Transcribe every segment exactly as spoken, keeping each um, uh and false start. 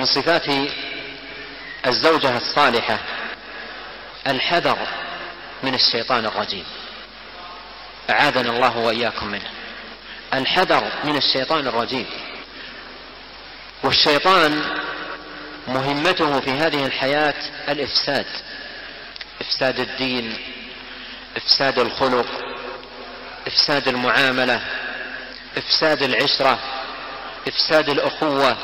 من صفات الزوجة الصالحة الحذر من الشيطان الرجيم، أعاذنا الله وإياكم منه. الحذر من الشيطان الرجيم، والشيطان مهمته في هذه الحياة الإفساد، إفساد الدين، إفساد الخلق، إفساد المعاملة، إفساد العشرة، إفساد الأخوة،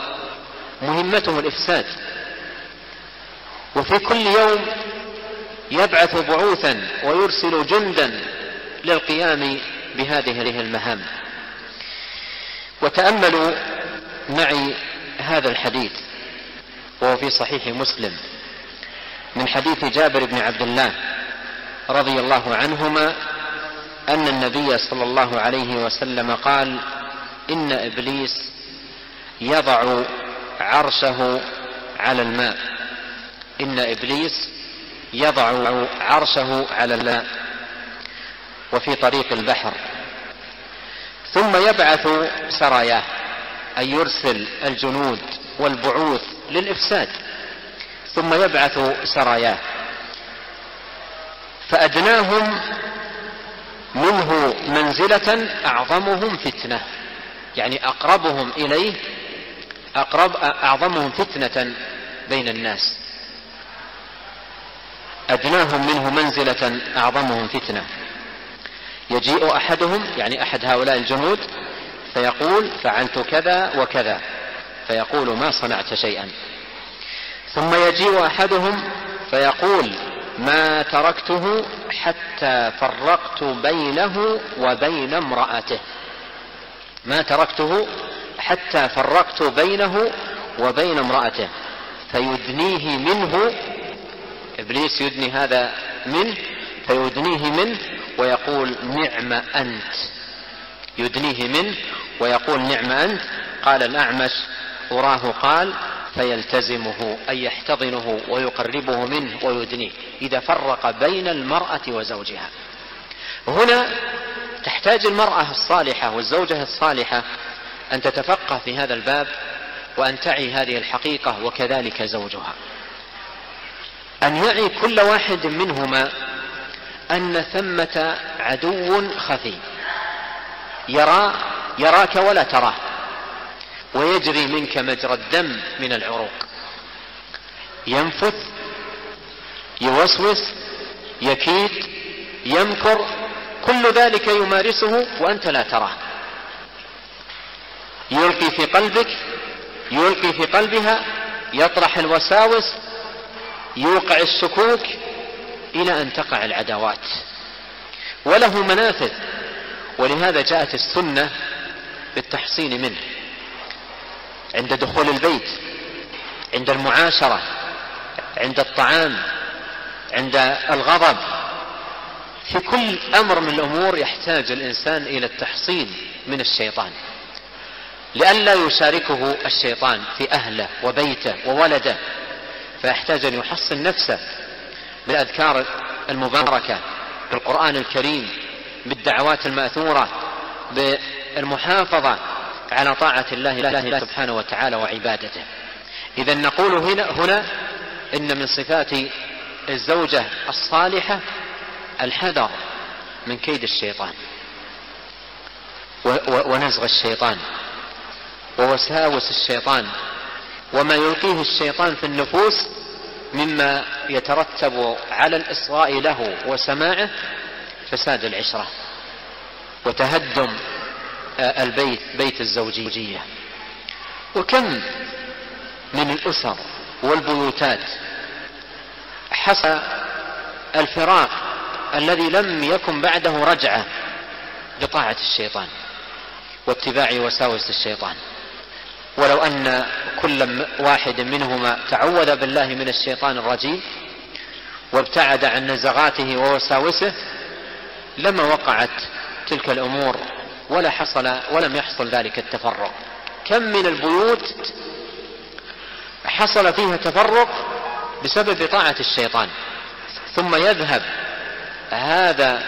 مهمته الإفساد. وفي كل يوم يبعث بعوثا ويرسل جندا للقيام بهذه المهام. وتأملوا معي هذا الحديث وهو في صحيح مسلم من حديث جابر بن عبد الله رضي الله عنهما أن النبي صلى الله عليه وسلم قال: إن إبليس يضع عرشه على الماء، إن إبليس يضع عرشه على الماء وفي طريق البحر، ثم يبعث سراياه، أي يرسل الجنود والبعوث للإفساد، ثم يبعث سراياه، فأدناهم منه منزلة أعظمهم فتنة، يعني أقربهم إليه أقرب أعظمهم فتنة بين الناس، أدناهم منه منزلة أعظمهم فتنة. يجيء أحدهم، يعني أحد هؤلاء الجنود، فيقول: فعلت كذا وكذا، فيقول: ما صنعت شيئا. ثم يجيء أحدهم فيقول: ما تركته حتى فرقت بينه وبين امرأته، ما تركته حتى فرقت بينه وبين امرأته، فيدنيه منه، إبليس يدني هذا منه، فيدنيه منه ويقول: نعم أنت. يدنيه منه ويقول: نعم أنت. قال الأعمش: أراه قال: فيلتزمه، أي يحتضنه ويقربه منه ويدنيه، إذا فرق بين المرأة وزوجها. هنا تحتاج المرأة الصالحة والزوجة الصالحة أن تتفقه في هذا الباب وأن تعي هذه الحقيقة، وكذلك زوجها، أن يعي كل واحد منهما أن ثمة عدو خفي يرى يراك ولا تراه، ويجري منك مجرى الدم من العروق، ينفث، يوسوس، يكيد، يمكر، كل ذلك يمارسه وأنت لا تراه، يلقي في قلبك، يلقي في قلبها، يطرح الوساوس، يوقع الشكوك، إلى أن تقع العداوات. وله منافذ، ولهذا جاءت السنة بالتحصين منه عند دخول البيت، عند المعاشرة، عند الطعام، عند الغضب، في كل أمر من الأمور يحتاج الإنسان إلى التحصين من الشيطان، لئلا يشاركه الشيطان في أهله وبيته وولده، فيحتاج أن يحصن نفسه بالأذكار المباركة، بالقرآن الكريم، بالدعوات المأثورة، بالمحافظة على طاعة الله, الله سبحانه وتعالى وعبادته. إذا نقول هنا, هنا إن من صفات الزوجة الصالحة الحذر من كيد الشيطان ونزغ الشيطان ووساوس الشيطان وما يلقيه الشيطان في النفوس مما يترتب على الإصغاء له وسماعه فساد العشرة وتهدم البيت، بيت الزوجية. وكم من الأسر والبيوتات حصل الفراق الذي لم يكن بعده رجعة بطاعة الشيطان واتباع وساوس الشيطان. ولو أن كل واحد منهما تعوذ بالله من الشيطان الرجيم وابتعد عن نزغاته ووساوسه لما وقعت تلك الأمور ولا حصل ولم يحصل ذلك التفرق. كم من البيوت حصل فيها تفرق بسبب طاعة الشيطان، ثم يذهب هذا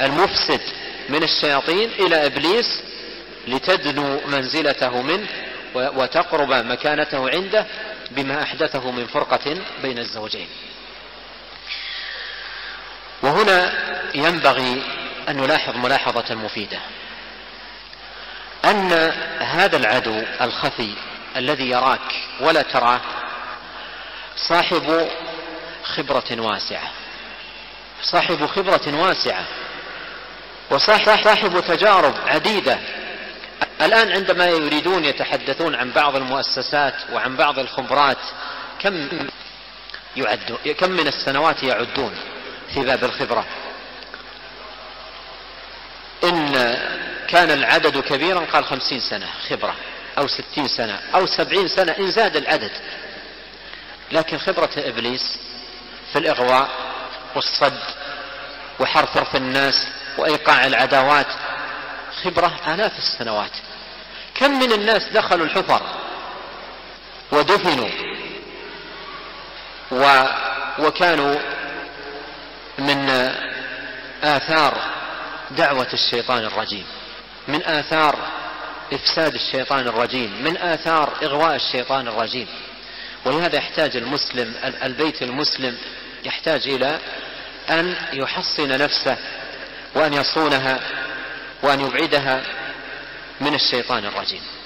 المفسد من الشياطين إلى إبليس لتدنو منزلته منه وتقرب مكانته عنده بما أحدثه من فرقة بين الزوجين. وهنا ينبغي أن نلاحظ ملاحظة مفيدة، أن هذا العدو الخفي الذي يراك ولا تراه صاحب خبرة واسعة، صاحب خبرة واسعة وصاحب تجارب عديدة. الآن عندما يريدون يتحدثون عن بعض المؤسسات وعن بعض الخبرات، كم يعد كم من السنوات يعدون في باب الخبرة. إن كان العدد كبيرا قال خمسين سنة خبرة، أو ستين سنة، أو سبعين سنة إن زاد العدد. لكن خبرة إبليس في الإغواء والصد وحرث الناس وإيقاع العداوات خبرة آلاف السنوات. كم من الناس دخلوا الحفر ودفنوا و... وكانوا من آثار دعوة الشيطان الرجيم، من آثار إفساد الشيطان الرجيم، من آثار إغواء الشيطان الرجيم. ولهذا يحتاج المسلم، البيت المسلم يحتاج إلى أن يحصن نفسه وأن يصونها وأن يبعدها من الشيطان الرجيم.